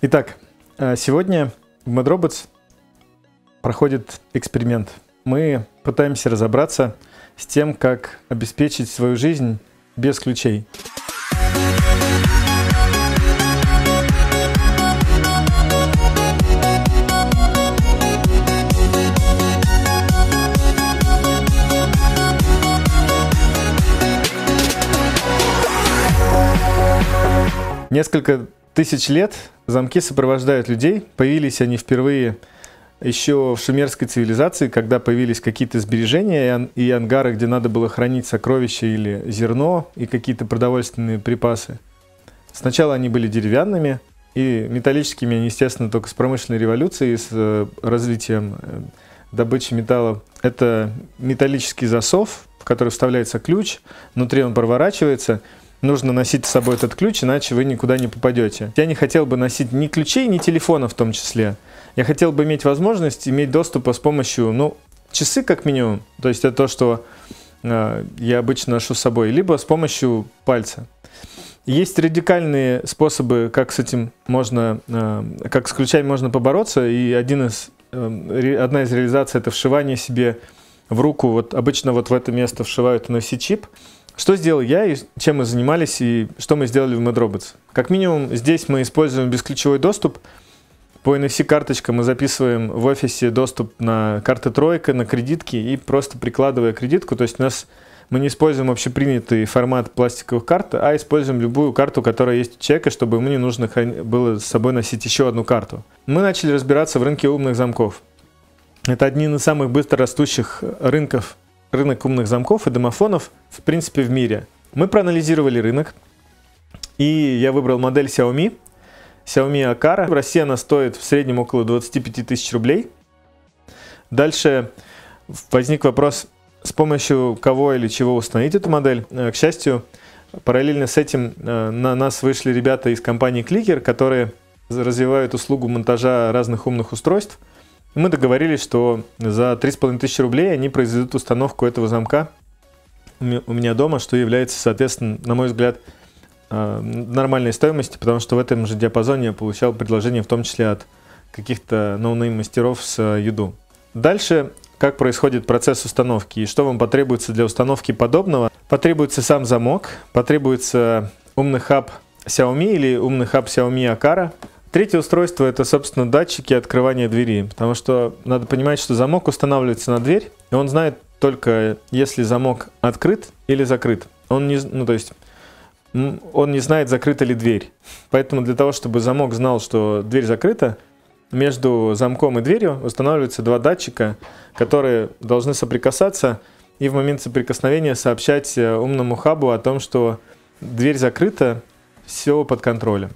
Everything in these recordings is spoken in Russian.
Итак, сегодня в MadRobots проходит эксперимент. Мы пытаемся разобраться с тем, как обеспечить свою жизнь без ключей. Несколько тысяч лет замки сопровождают людей. Появились они впервые еще в шумерской цивилизации, когда появились какие-то сбережения и ангары, где надо было хранить сокровища или зерно и какие-то продовольственные припасы. Сначала они были деревянными и металлическими, естественно, только с промышленной революцией, с развитием добычи металла. Это металлический засов, в который вставляется ключ, внутри он проворачивается. Нужно носить с собой этот ключ, иначе вы никуда не попадете. Я не хотел бы носить ни ключей, ни телефона в том числе. Я хотел бы иметь возможность иметь доступ с помощью, часы как минимум. То есть это то, что я обычно ношу с собой, либо с помощью пальца. Есть радикальные способы, как с этим можно, как с ключами можно побороться. И одна из реализаций — это вшивание себе в руку. Вот обычно вот в это место вшивают NFC-чип. Что сделал я, и чем мы занимались, и что мы сделали в MadRobots? Как минимум, здесь мы используем бесключевой доступ. По NFC-карточкам мы записываем в офисе доступ на карты тройка, на кредитки, и просто прикладывая кредитку, то есть мы не используем общепринятый формат пластиковых карт, а используем любую карту, которая есть у человека, чтобы ему не нужно было с собой носить еще одну карту. Мы начали разбираться в рынке умных замков. Это один из самых быстро растущих рынков. Рынок умных замков и домофонов, в принципе, в мире. Мы проанализировали рынок, и я выбрал модель Xiaomi Aqara. В России она стоит в среднем около 25 тысяч рублей. Дальше возник вопрос, с помощью кого или чего установить эту модель. К счастью, параллельно с этим на нас вышли ребята из компании Clicker, которые развивают услугу монтажа разных умных устройств. Мы договорились, что за 3500 рублей они произведут установку этого замка у меня дома, что является, соответственно, на мой взгляд, нормальной стоимостью, потому что в этом же диапазоне я получал предложение в том числе от каких-то ноунейм-мастеров с юду. Дальше, как происходит процесс установки и что вам потребуется для установки подобного. Потребуется сам замок, потребуется умный хаб Xiaomi или умный хаб Xiaomi Aqara. Третье устройство — это, собственно, датчики открывания двери, потому что надо понимать, что замок устанавливается на дверь, и он знает только, если замок открыт или закрыт. Он не, он не знает, закрыта ли дверь. Поэтому для того, чтобы замок знал, что дверь закрыта, между замком и дверью устанавливаются два датчика, которые должны соприкасаться и в момент соприкосновения сообщать умному хабу о том, что дверь закрыта, все под контролем.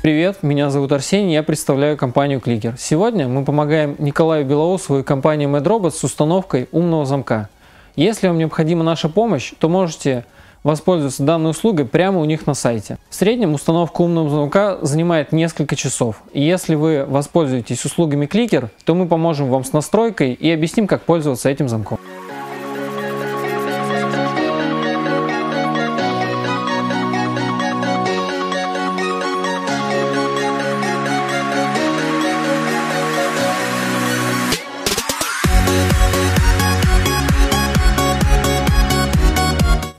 Привет, меня зовут Арсений, я представляю компанию Clicker. Сегодня мы помогаем Николаю Белоусову и компании MadRobots с установкой умного замка. Если вам необходима наша помощь, то можете воспользоваться данной услугой прямо у них на сайте. В среднем установка умного замка занимает несколько часов. И если вы воспользуетесь услугами Clicker, то мы поможем вам с настройкой и объясним, как пользоваться этим замком.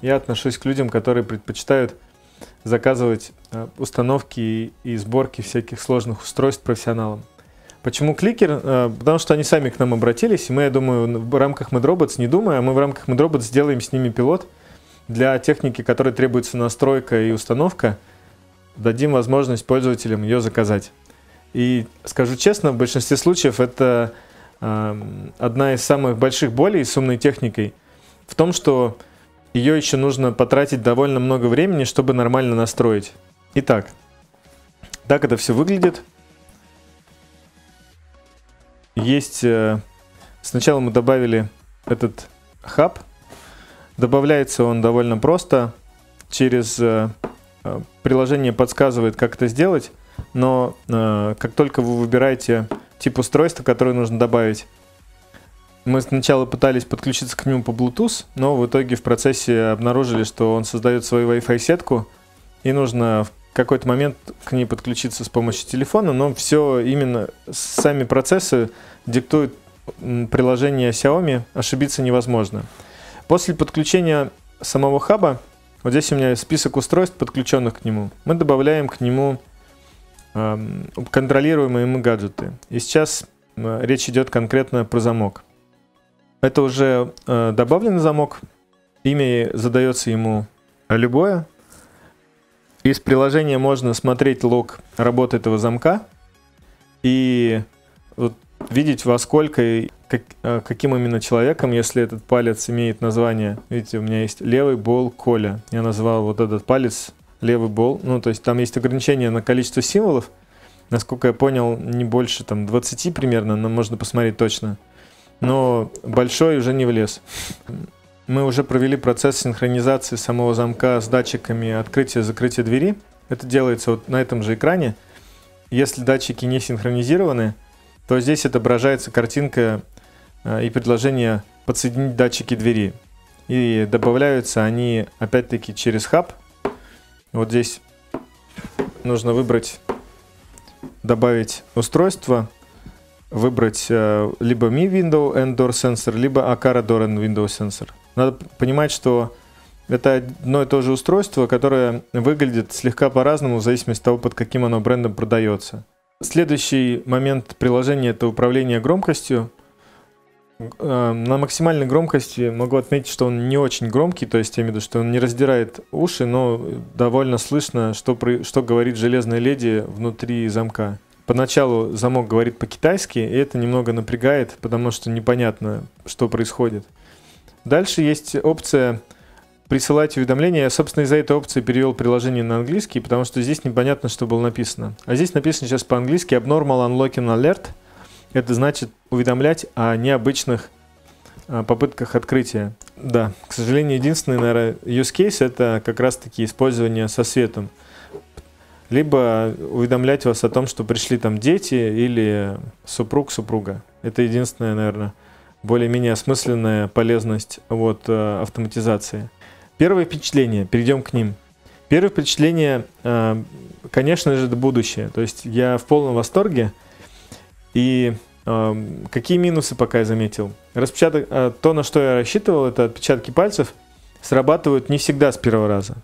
Я отношусь к людям, которые предпочитают заказывать установки и сборки всяких сложных устройств профессионалам. Почему Clicker? Потому что они сами к нам обратились, и мы, я думаю, в рамках MadRobots, мы в рамках MadRobots сделаем с ними пилот для техники, которой требуется настройка и установка, дадим возможность пользователям ее заказать. И скажу честно, в большинстве случаев это одна из самых больших болей с умной техникой в том, что ее еще нужно потратить довольно много времени, чтобы нормально настроить. Итак, так это все выглядит. Есть... Сначала мы добавили этот хаб. Добавляется он довольно просто. Через приложение подсказывает, как это сделать. Но как только вы выбираете тип устройства, которое нужно добавить, мы сначала пытались подключиться к нему по Bluetooth, но в итоге в процессе обнаружили, что он создает свою Wi-Fi сетку, и нужно в какой-то момент к ней подключиться с помощью телефона, но все именно сами процессы диктуют приложение Xiaomi, ошибиться невозможно. После подключения самого хаба, вот здесь у меня список устройств, подключенных к нему, мы добавляем к нему контролируемые мы гаджеты. И сейчас речь идет конкретно про замок. Это уже добавленный замок, имя задается ему любое. Из приложения можно смотреть лог работы этого замка и вот видеть, во сколько и каким именно человеком, если этот палец имеет название. Видите, у меня есть левый бол Коля. Я назвал вот этот палец левый бол. Ну, то есть там есть ограничение на количество символов. Насколько я понял, не больше там 20 примерно, но можно посмотреть точно. Но большой уже не влез. Мы уже провели процесс синхронизации самого замка с датчиками открытия-закрытия двери. Это делается вот на этом же экране. Если датчики не синхронизированы, то здесь отображается картинка и предложение подсоединить датчики двери. И добавляются они опять-таки через хаб. Вот здесь нужно выбрать, добавить устройство, выбрать либо Mi Window and Door Sensor, либо Aqara Door and Window Sensor. Надо понимать, что это одно и то же устройство, которое выглядит слегка по-разному в зависимости от того, под каким оно брендом продается. Следующий момент приложения — это управление громкостью. На максимальной громкости могу отметить, что он не очень громкий, то есть я имею в виду, что он не раздирает уши, но довольно слышно, что говорит железная леди внутри замка. Поначалу замок говорит по-китайски, и это немного напрягает, потому что непонятно, что происходит. Дальше есть опция «Присылать уведомления». Я, собственно, из-за этой опции перевел приложение на английский, потому что здесь непонятно, что было написано. А здесь написано сейчас по-английски «Abnormal Unlocking Alert». Это значит уведомлять о необычных попытках открытия. Да, к сожалению, единственный, наверное, use case — это как раз-таки использование со светом. Либо уведомлять вас о том, что пришли там дети или супруг-супруга. Это единственная, наверное, более-менее осмысленная полезность от автоматизации. Первое впечатление, перейдем к ним. Первое впечатление, конечно же, это будущее. То есть я в полном восторге. И какие минусы пока я заметил? То, на что я рассчитывал, это отпечатки пальцев, срабатывают не всегда с первого раза.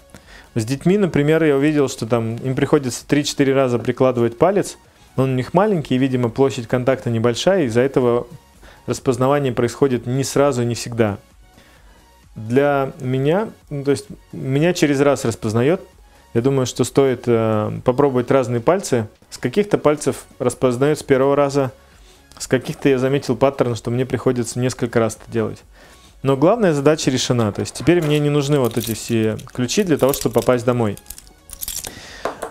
С детьми, например, я увидел, что там им приходится 3-4 раза прикладывать палец, но он у них маленький, и, видимо, площадь контакта небольшая, из-за этого распознавание происходит не сразу, не всегда. Для меня, то есть меня через раз распознает. Я думаю, что стоит попробовать разные пальцы. С каких-то пальцев распознают с первого раза, с каких-то я заметил паттерн, что мне приходится несколько раз это делать. Но главная задача решена. То есть теперь мне не нужны вот эти все ключи для того, чтобы попасть домой.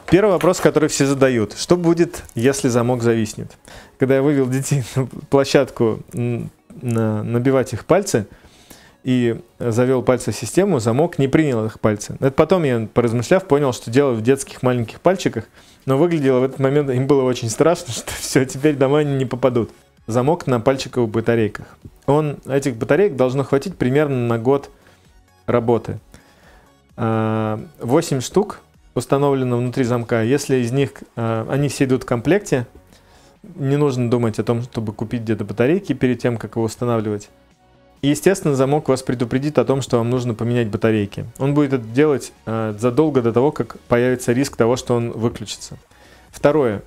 Первый вопрос, который все задают. Что будет, если замок зависнет? Когда я вывел детей на площадку набивать их пальцы, и завел пальцы в систему, замок не принял их пальцы. Это потом я, поразмышляв, понял, что дело в детских маленьких пальчиках, но выглядело в этот момент, им было очень страшно, что все, теперь домой они не попадут. Замок на пальчиковых батарейках. Этих батареек должно хватить примерно на год работы. 8 штук установлено внутри замка. Если из них они все идут в комплекте, не нужно думать о том, чтобы купить где-то батарейки перед тем, как его устанавливать. И, естественно, замок вас предупредит о том, что вам нужно поменять батарейки. Он будет это делать задолго до того, как появится риск того, что он выключится. Второе.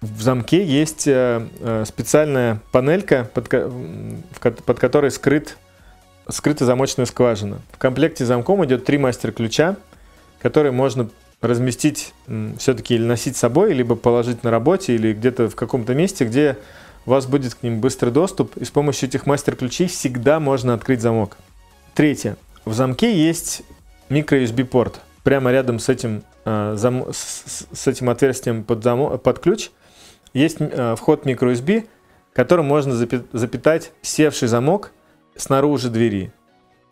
В замке есть специальная панелька, под которой скрыта замочная скважина. В комплекте с замком идет 3 мастер-ключа, которые можно разместить все-таки или носить с собой, либо положить на работе, или где-то в каком-то месте, где у вас будет к ним быстрый доступ, и с помощью этих мастер-ключей всегда можно открыть замок. Третье. В замке есть микро-USB-порт. Прямо рядом с этим отверстием под ключ есть вход микро-USB, которым можно запитать севший замок снаружи двери.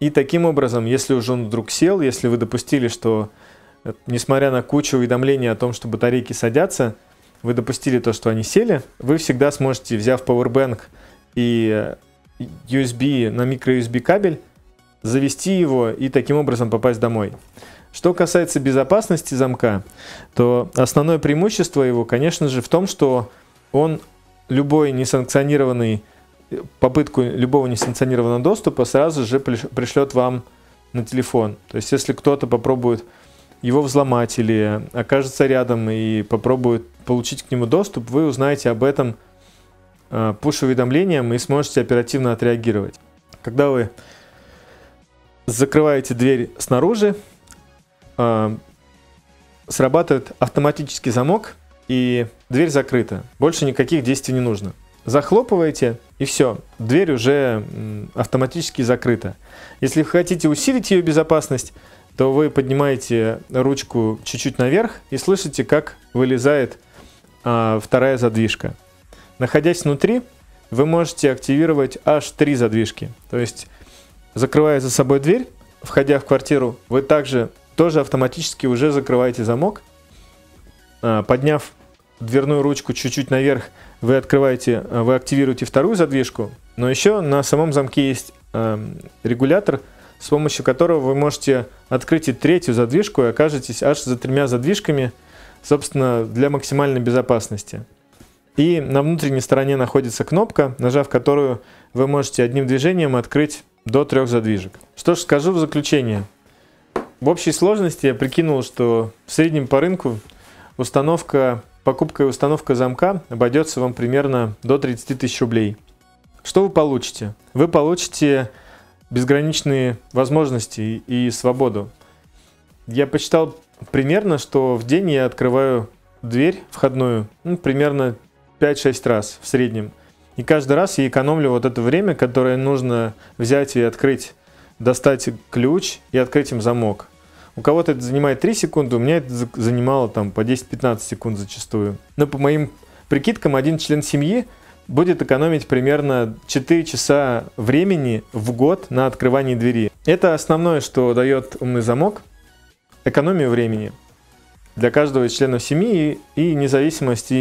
И таким образом, если уже он вдруг сел, если вы допустили, что, несмотря на кучу уведомлений о том, что батарейки садятся, вы допустили то, что они сели, вы всегда сможете, взяв Powerbank и USB на micro-USB кабель, завести его и таким образом попасть домой. Что касается безопасности замка, то основное преимущество его, конечно же, в том, что он любую попытку несанкционированного доступа сразу же пришлет вам на телефон. То есть, если кто-то попробует его взломать или окажется рядом и попробует получить к нему доступ, вы узнаете об этом пуш-уведомлением и сможете оперативно отреагировать. Когда вы закрываете дверь снаружи, срабатывает автоматический замок, и дверь закрыта. Больше никаких действий не нужно. Захлопываете, и все. Дверь уже автоматически закрыта. Если вы хотите усилить ее безопасность, то вы поднимаете ручку чуть-чуть наверх и слышите, как вылезает вторая задвижка. Находясь внутри, вы можете активировать аж 3 задвижки. То есть, закрывая за собой дверь, входя в квартиру, вы тоже автоматически уже закрываете замок. Подняв дверную ручку чуть-чуть наверх, вы активируете вторую задвижку. Но еще на самом замке есть регулятор, с помощью которого вы можете открыть и третью задвижку, и окажетесь аж за 3 задвижками, собственно, для максимальной безопасности. И на внутренней стороне находится кнопка, нажав которую вы можете одним движением открыть до 3 задвижек. Что же скажу в заключение. В общей сложности я прикинул, что в среднем по рынку покупка и установка замка обойдется вам примерно до 30 тысяч рублей. Что вы получите? Вы получите безграничные возможности и свободу. Я посчитал примерно, что в день я открываю дверь входную примерно 5-6 раз в среднем. И каждый раз я экономлю вот это время, которое нужно взять и открыть, достать ключ и открыть им замок. У кого-то это занимает 3 секунды, у меня это занимало там по 10-15 секунд зачастую. Но по моим прикидкам, один член семьи будет экономить примерно 4 часа времени в год на открывании двери. Это основное, что дает умный замок. Экономию времени для каждого из членов семьи и независимость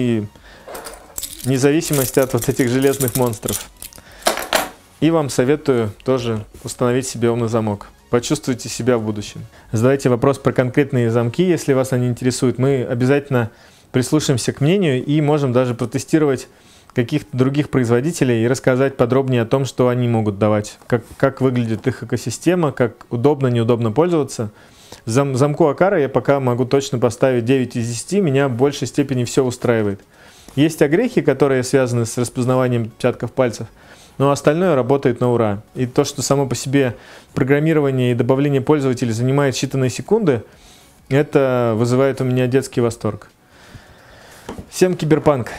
от вот этих железных монстров. И вам советую тоже установить себе умный замок. Почувствуйте себя в будущем. Задайте вопрос про конкретные замки, если вас они интересуют. Мы обязательно прислушаемся к мнению и можем даже протестировать каких-то других производителей и рассказать подробнее о том, что они могут давать, как выглядит их экосистема, как удобно, неудобно пользоваться. Замку Aqara я пока могу точно поставить 9 из 10, меня в большей степени все устраивает. Есть огрехи, которые связаны с распознаванием отпечатков пальцев, но остальное работает на ура. И то, что само по себе программирование и добавление пользователей занимает считанные секунды, это вызывает у меня детский восторг. Всем киберпанк!